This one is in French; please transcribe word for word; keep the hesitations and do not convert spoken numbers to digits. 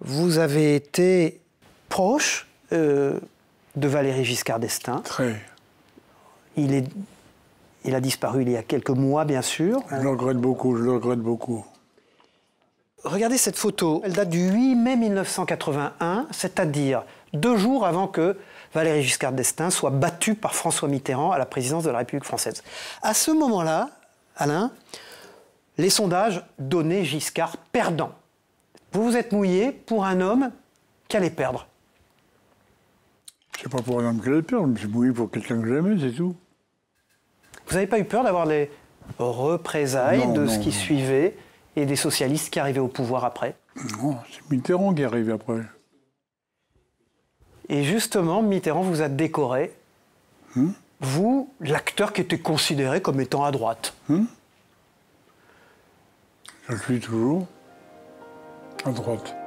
Vous avez été proche euh, de Valéry Giscard d'Estaing. Très. Il, est, il a disparu il y a quelques mois, bien sûr. Je le regrette beaucoup, je le regrette beaucoup. Regardez cette photo, elle date du huit mai mille neuf cent quatre-vingt-un, c'est-à-dire deux jours avant que Valéry Giscard d'Estaing soit battu par François Mitterrand à la présidence de la République française. À ce moment-là, Alain, les sondages donnaient Giscard perdant. Vous vous êtes mouillé pour un homme qui allait perdre. C'est pas pour un homme qui allait perdre, je me suis mouillé pour quelqu'un que j'aimais, c'est tout. Vous n'avez pas eu peur d'avoir les représailles non, de non, ce qui non. suivait et des socialistes qui arrivaient au pouvoir après? Non, c'est Mitterrand qui arrive après. Et justement, Mitterrand vous a décoré, hum? vous, l'acteur qui était considéré comme étant à droite. Hum? Je suis toujours à droite.